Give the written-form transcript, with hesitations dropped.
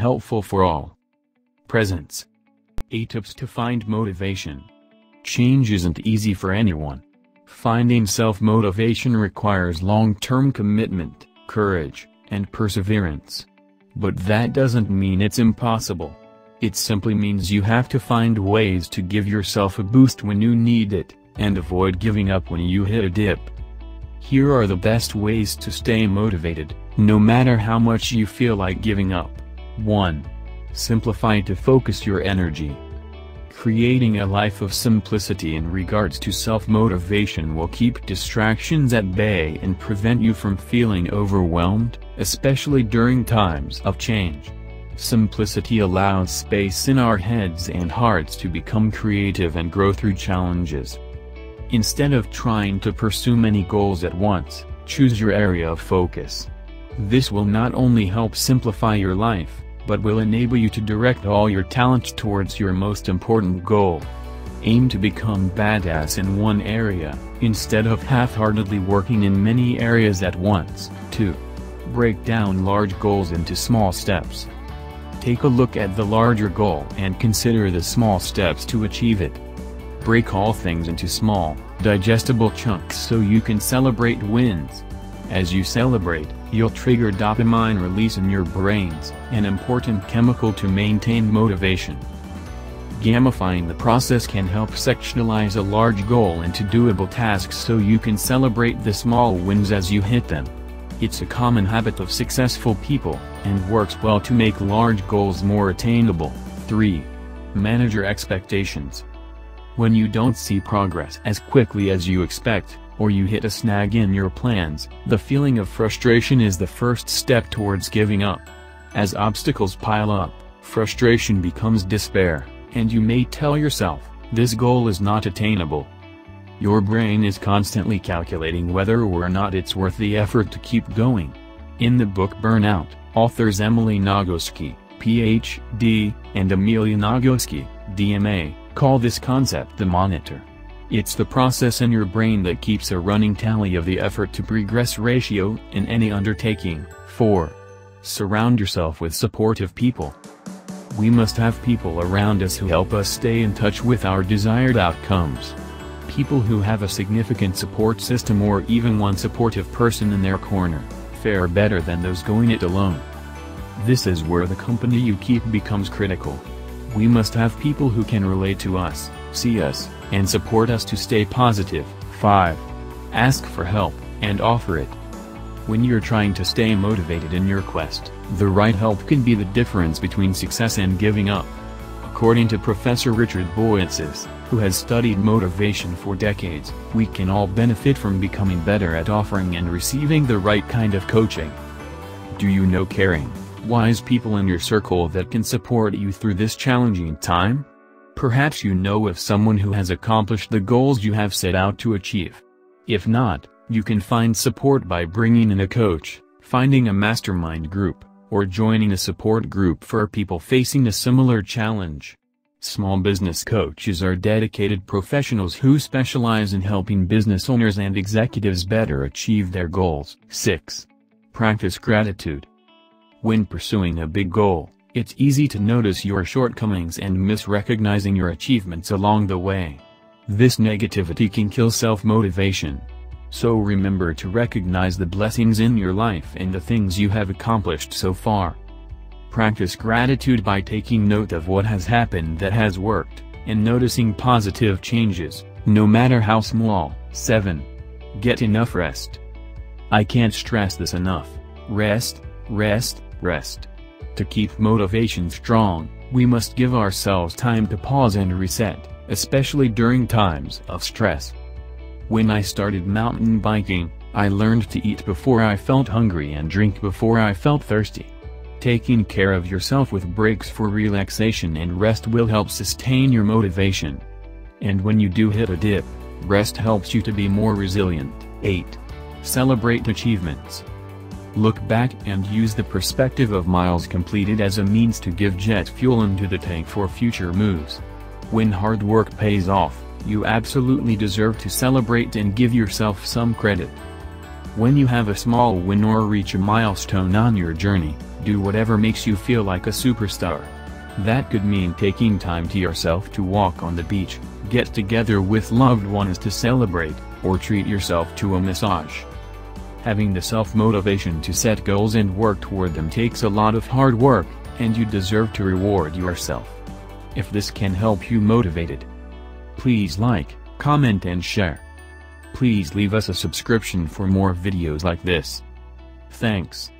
helpful for all. Presence. 8 tips to find motivation. Change isn't easy for anyone. Finding self-motivation requires long-term commitment, courage, and perseverance. But that doesn't mean it's impossible. It simply means you have to find ways to give yourself a boost when you need it, and avoid giving up when you hit a dip. Here are the best ways to stay motivated, no matter how much you feel like giving up. 1. Simplify to focus your energy. Creating a life of simplicity in regards to self-motivation will keep distractions at bay and prevent you from feeling overwhelmed, especially during times of change. Simplicity allows space in our heads and hearts to become creative and grow through challenges. Instead of trying to pursue many goals at once, choose your area of focus. This will not only help simplify your life, but will enable you to direct all your talents towards your most important goal. Aim to become badass in one area, instead of half-heartedly working in many areas at once. 2. Break down large goals into small steps. Take a look at the larger goal and consider the small steps to achieve it. Break all things into small, digestible chunks so you can celebrate wins. As you celebrate, you'll trigger dopamine release in your brains, an important chemical to maintain motivation. Gamifying the process can help sectionalize a large goal into doable tasks so you can celebrate the small wins as you hit them. It's a common habit of successful people, and works well to make large goals more attainable. 3. Manage your expectations. When you don't see progress as quickly as you expect, or you hit a snag in your plans, the feeling of frustration is the first step towards giving up. As obstacles pile up, frustration becomes despair, and you may tell yourself, "This goal is not attainable." Your brain is constantly calculating whether or not it's worth the effort to keep going. In the book Burnout, authors Emily Nagoski, Ph.D., and Amelia Nagoski, D.M.A., call this concept the monitor. It's the process in your brain that keeps a running tally of the effort to progress ratio in any undertaking. 4. Surround yourself with supportive people. We must have people around us who help us stay in touch with our desired outcomes. People who have a significant support system or even one supportive person in their corner, fare better than those going it alone. This is where the company you keep becomes critical. We must have people who can relate to us, see us, and support us to stay positive. 5. Ask for help, and offer it. When you're trying to stay motivated in your quest, the right help can be the difference between success and giving up. According to Professor Richard Boyatzis, who has studied motivation for decades, we can all benefit from becoming better at offering and receiving the right kind of coaching. Do you know caring, wise people in your circle that can support you through this challenging time? Perhaps you know of someone who has accomplished the goals you have set out to achieve. If not, you can find support by bringing in a coach, finding a mastermind group, or joining a support group for people facing a similar challenge. Small business coaches are dedicated professionals who specialize in helping business owners and executives better achieve their goals. 6. Practice gratitude. When pursuing a big goal, it's easy to notice your shortcomings and miss recognizing your achievements along the way. This negativity can kill self-motivation. So remember to recognize the blessings in your life and the things you have accomplished so far. Practice gratitude by taking note of what has happened that has worked, and noticing positive changes, no matter how small. 7. Get enough rest. I can't stress this enough. Rest, rest, rest. To keep motivation strong, we must give ourselves time to pause and reset, especially during times of stress. When I started mountain biking, I learned to eat before I felt hungry and drink before I felt thirsty. Taking care of yourself with breaks for relaxation and rest will help sustain your motivation. And when you do hit a dip, rest helps you to be more resilient. 8. Celebrate achievements. Look back and use the perspective of miles completed as a means to give jet fuel into the tank for future moves. When hard work pays off, you absolutely deserve to celebrate and give yourself some credit. When you have a small win or reach a milestone on your journey, do whatever makes you feel like a superstar. That could mean taking time to yourself to walk on the beach, get together with loved ones to celebrate, or treat yourself to a massage. Having the self-motivation to set goals and work toward them takes a lot of hard work, and you deserve to reward yourself. If this can help you motivated, please like, comment and share. Please leave us a subscription for more videos like this. Thanks.